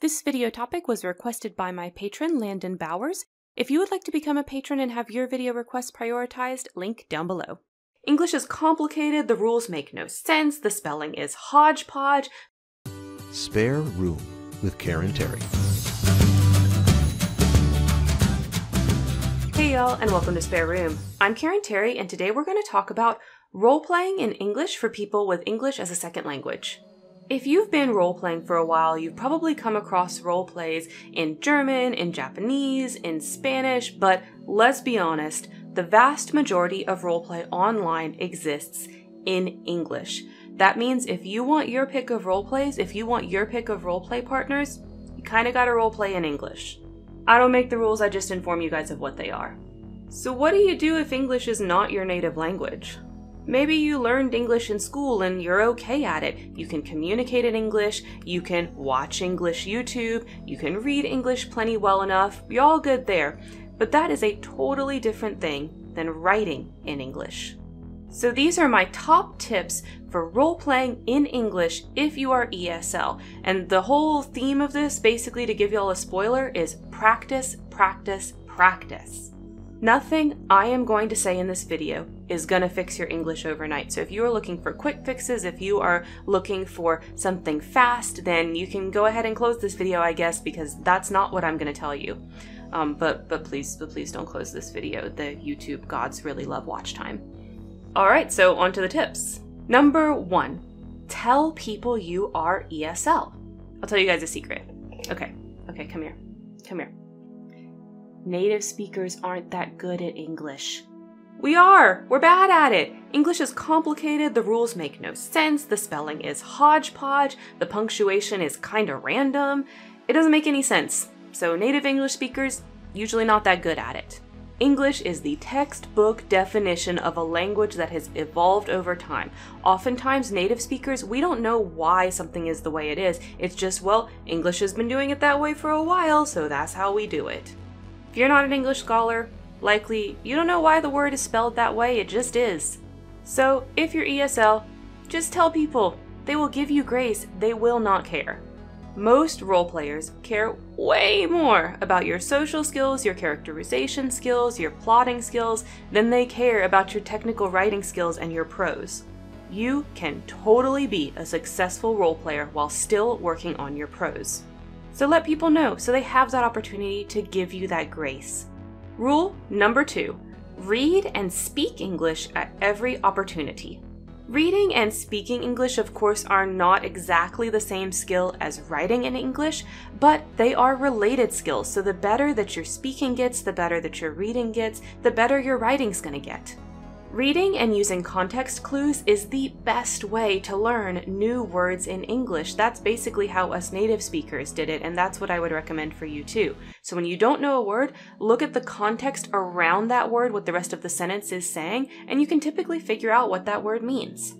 This video topic was requested by my patron, Landon Bowers. If you would like to become a patron and have your video requests prioritized, link down below. English is complicated, the rules make no sense, the spelling is hodgepodge. Spare Room with Karen Terry. Hey y'all, and welcome to Spare Room. I'm Karen Terry, and today we're going to talk about role-playing in English for people with English as a second language. If you've been role-playing for a while, you've probably come across role-plays in German, in Japanese, in Spanish, but let's be honest, the vast majority of role-play online exists in English. That means if you want your pick of role-plays, if you want your pick of role-play partners, you kinda gotta role-play in English. I don't make the rules, I just inform you guys of what they are. So what do you do if English is not your native language? Maybe you learned English in school and you're okay at it. You can communicate in English, you can watch English YouTube, you can read English plenty well enough, you're all good there. But that is a totally different thing than writing in English. So these are my top tips for role-playing in English if you are ESL. And the whole theme of this, basically to give y'all a spoiler, is practice, practice, practice. Nothing I am going to say in this video is going to fix your English overnight. So if you are looking for quick fixes, if you are looking for something fast, then you can go ahead and close this video, I guess, because that's not what I'm going to tell you. But please don't close this video. The YouTube gods really love watch time. All right, so on to the tips. Number one, tell people you are ESL. I'll tell you guys a secret. Okay, come here. Native speakers aren't that good at English. We are! We're bad at it! English is complicated, the rules make no sense, the spelling is hodgepodge, the punctuation is kinda random. It doesn't make any sense. So native English speakers, usually not that good at it. English is the textbook definition of a language that has evolved over time. Oftentimes, native speakers, we don't know why something is the way it is. It's just, well, English has been doing it that way for a while, so that's how we do it. If you're not an English scholar, likely you don't know why the word is spelled that way, it just is. So if you're ESL, just tell people. They will give you grace, they will not care. Most role players care way more about your social skills, your characterization skills, your plotting skills, than they care about your technical writing skills and your prose. You can totally be a successful role player while still working on your prose. So let people know so they have that opportunity to give you that grace. Rule number two, read and speak English at every opportunity. Reading and speaking English, of course, are not exactly the same skill as writing in English, but they are related skills. So the better that your speaking gets, the better that your reading gets, the better your writing's gonna get. Reading and using context clues is the best way to learn new words in English. That's basically how us native speakers did it, and that's what I would recommend for you too. So when you don't know a word, look at the context around that word, what the rest of the sentence is saying, and you can typically figure out what that word means.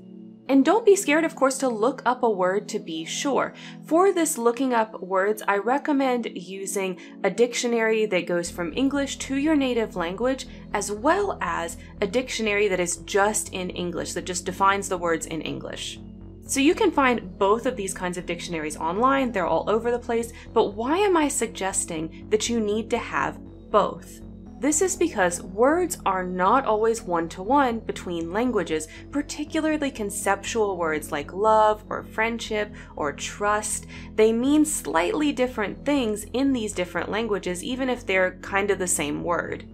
And don't be scared, of course, to look up a word to be sure. For this looking up words, I recommend using a dictionary that goes from English to your native language, as well as a dictionary that is just in English, that just defines the words in English. So you can find both of these kinds of dictionaries online, they're all over the place, but why am I suggesting that you need to have both? This is because words are not always one-to-one between languages, particularly conceptual words like love or friendship or trust. They mean slightly different things in these different languages, even if they're kind of the same word.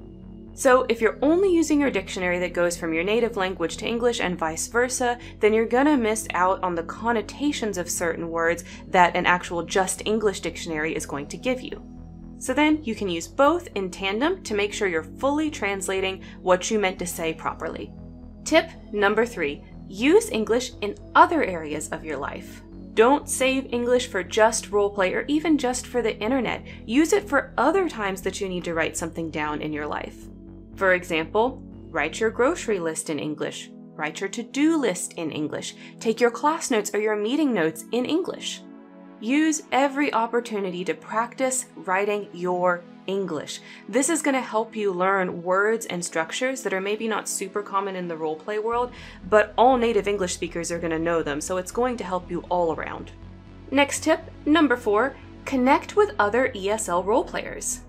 So if you're only using your dictionary that goes from your native language to English and vice versa, then you're gonna miss out on the connotations of certain words that an actual just English dictionary is going to give you. So then you can use both in tandem to make sure you're fully translating what you meant to say properly. Tip number three, use English in other areas of your life. Don't save English for just roleplay or even just for the internet. Use it for other times that you need to write something down in your life. For example, write your grocery list in English, write your to-do list in English, take your class notes or your meeting notes in English. Use every opportunity to practice writing your English. This is going to help you learn words and structures that are maybe not super common in the roleplay world, but all native English speakers are going to know them, so it's going to help you all around. Next tip, number four, Connect with other ESL role players.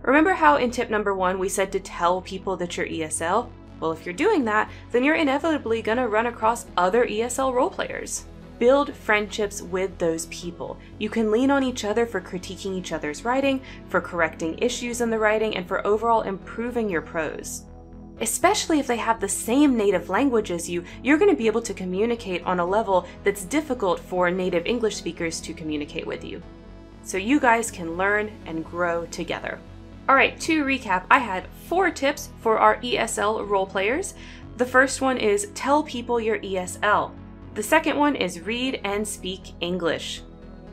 Remember how in tip number 1 we said to tell people that you're ESL? Well, if you're doing that, then you're inevitably gonna run across other ESL role players. Build friendships with those people. You can lean on each other for critiquing each other's writing, for correcting issues in the writing, and for overall improving your prose. Especially if they have the same native language as you, you're going to be able to communicate on a level that's difficult for native English speakers to communicate with you. So you guys can learn and grow together. Alright, to recap, I had 4 tips for our ESL role players. The first one is tell people you're ESL. The second one is read and speak English.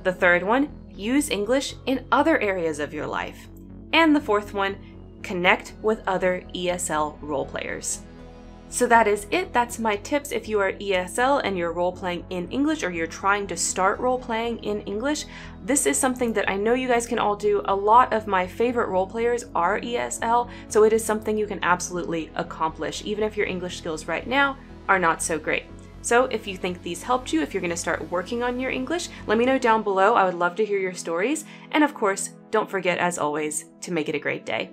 The third one, use English in other areas of your life. And the fourth one, connect with other ESL role players. So that is it. That's my tips if you are ESL and you're role-playing in English, or you're trying to start role-playing in English. This is something that I know you guys can all do. A lot of my favorite role players are ESL, so it is something you can absolutely accomplish, even if your English skills right now are not so great. So if you think these helped you, if you're going to start working on your English, let me know down below. I would love to hear your stories. And of course, don't forget, as always, to make it a great day.